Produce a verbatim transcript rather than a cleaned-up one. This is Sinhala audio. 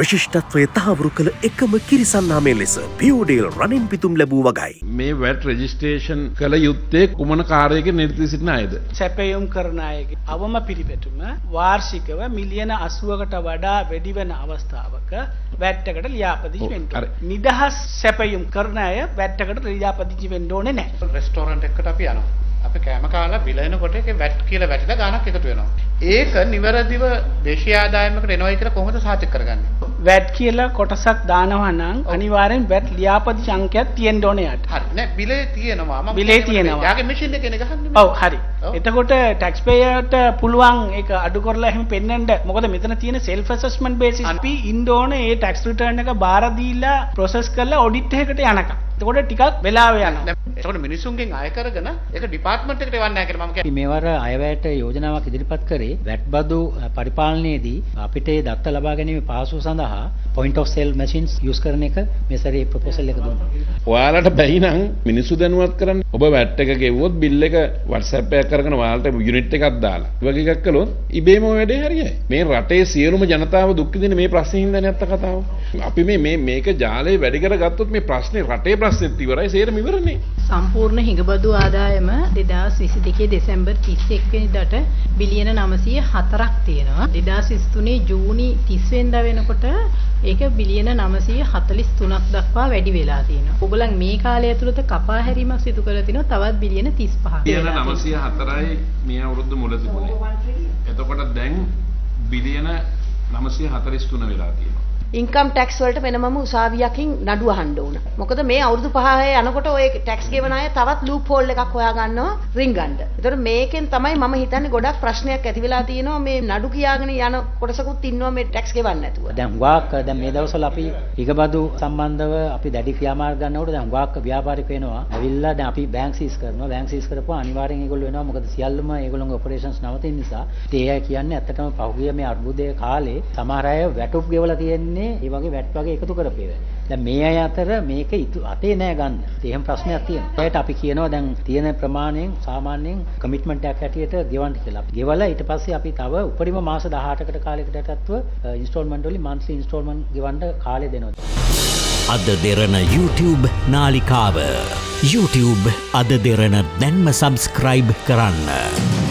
විශිෂ්ටත්වයේ තහවුරු කළ එකම කිරිසන්නාමය ලෙස පියෝඩේල් රණින් පිටුම් ලැබුව වගයි. මේ වැට් රෙජිස්ට්‍රේෂන් කළ යුත්තේ කුමන කාර්යයක නිරත සිටින අයද? සැපයුම් කරන අයගේ අවම පිළිපැතුම වාර්ෂිකව මිලියන අසූවකට වඩා වැඩි වෙන අවස්ථාවක වැට් එකට ලියාපදිංචි වෙන්න ඕනේ. නිදහස් සැපයුම් කරන අය වැට් එකට ලියාපදිංචි වෙන්න ඕනේ නැහැ. රෙස්ටෝරන්ට් එකකට අපි යනවා. අපේ කෑම කාලා විලයන කොට ඒක වැට් කියලා වැටිලා ගාණක් එකතු වෙනවා. ඒක නිවැරදිව දේශීය ආදායමකට එනවයි කියලා කොහොමද සාතික කරගන්නේ? වැට් කියලා කොටසක් දානවා නම් අනිවාර්යෙන් වැට් ලියාපදිංචි අංකයක් තියෙන්න ඕනේ යාට. හරි නෑ බිලේ තියෙනවා මම බිලේ තියෙනවා. යාගේ මැෂින් එකේ ගහන්නේ. ඔව් හරි. එතකොට ටැක්ස් පේයර්ට පුළුවන් ඒක අඩු කරලා එහෙම පෙන්නන්න. මොකද මෙතන තියෙන self assessment basis අපි ඉන්න ඕනේ ඒ tax return එක බාර දීලා process කරලා audit එකකට යනකම්. එතකොට ටිකක් වෙලාව යනවා. එතකොට මිනිසුන්ගෙන් අය කරගෙන ඒක ඩිපාර්ට්මන්ට් එකට එවන්නේ නැහැ කියලා මම කියන්නේ. මේවර අයවැයට යෝජනාවක් ඉදිරිපත් කරේ වැට් බදු පරිපාලනයේදී අපිට දත්ත ලබා ගැනීම පහසු සඳහා point of sale machines use කරන එක මේ සැරේ proposal එක දුන්නා. ඔයාලට බැරි නම් මිනිසු දැනුවත් කරන්න. ඔබ වැට් එක ගෙවුවොත් bill එක WhatsApp එකක් කරගෙන ඔයාලට unit එකක් දාලා. ඒ වගේ එකක් කළොත් ඉබේම වැඩේ හරියයි. මේ රටේ සියලුම ජනතාව දුක් විඳින මේ ප්‍රශ්නේ හින්දා නේ අත්ත කතාව. අපි මේ මේ මේක ජාලේ වැඩි කරගත්තොත් මේ ප්‍රශ්නේ රටේ ප්‍රශ්නෙත් ඉවරයි සේරම ඉවරනේ. සම්පූර්ණ හිඟබදු ආදායම දෙදාස් විසි දෙකේ දෙසැම්බර් තිස් එක් වෙනිදාට බිලියන නවසිය හතරක් තියෙනවා. දෙදාස් විසි තුනේ ජූනි තිස් වෙනිදා වෙනකොට ඒක බිලියන නවසිය හතළිස් තුනක් දක්වා වැඩි වෙලා තියෙනවා. ඔයගොල්ලන් මේ කාලය ඇතුළත කපා හැරීමක් සිදු කරලා තිනවා තවත් බිලියන තිස් පහක්. බිලියන නවසිය හතරයි මේ අවුරුද්ද මුල තිබුණේ. එතකොට දැන් බිලියන නවසිය හතළිස් තුන වෙලා තියෙනවා. ඉන්කම් ටැක්ස් වලට වෙනමම උසාවියකින් නඩු අහන්න ඕන. මොකද මේ අවුරුදු පහේ යනකොට ඔය ටැක්ස් ගෙවන අය තවත් ලූප් හෝල් එකක් හොයා ගන්නවා රින්ගන්න. ඒතර මේකෙන් තමයි මම හිතන්නේ ගොඩක් ප්‍රශ්නයක් ඇති වෙලා තියෙනවා මේ නඩු කියාගෙන යන කොටසකුත් ඉන්නවා මේ ටැක්ස් ගෙවන්න නැතුව. දැන් හුඟක් දැන් මේ දවස්වල අපි ඊගබදු සම්බන්ධව අපි දැඩි ක්‍රියාමාර්ග ගන්නකොට දැන් හුඟක් ව්‍යාපාරික වෙනවා. ඇවිල්ලා දැන් අපි බැංක් සීස් කරනවා. බැංක් සීස් කරපුවා අනිවාර්යෙන් ඒගොල්ලෝ වෙනවා. මොකද සියල්ලම ඒගොල්ලෝගේ ඔපරේෂන්ස් නවතින නිසා. ඒ අය කියන්නේ ඇත්තටම පහුගිය මේ අර්බුදයේ කාලේ සමහර අය වැටුප් ගෙවලා තියෙන්නේ. ඒ වගේ වැට් වගේ එකතු කරපේවා. දැන් මේ අය අතර මේක අතේ නෑ ගන්න. එහෙම ප්‍රශ්නයක් තියෙනවා. ඒකට අපි කියනවා දැන් තියෙන ප්‍රමාණයෙන් සාමාන්‍යයෙන් කමිට්මන්ට් එකක් හැටියට ගෙවන්න කියලා. අපි ගෙවලා ඊට පස්සේ අපි තව උපරිම මාස දහඅටකට කාලයකටත්ව ඉන්ස්ටෝල්මන්ට් වලින් මන්ත්ලි ඉන්ස්ටෝල්මන්ට් ගෙවන්න කාලය දෙනවා. අද දෙරණ YouTube නාලිකාව. YouTube අද දෙරණ දැන්ම subscribe කරන්න.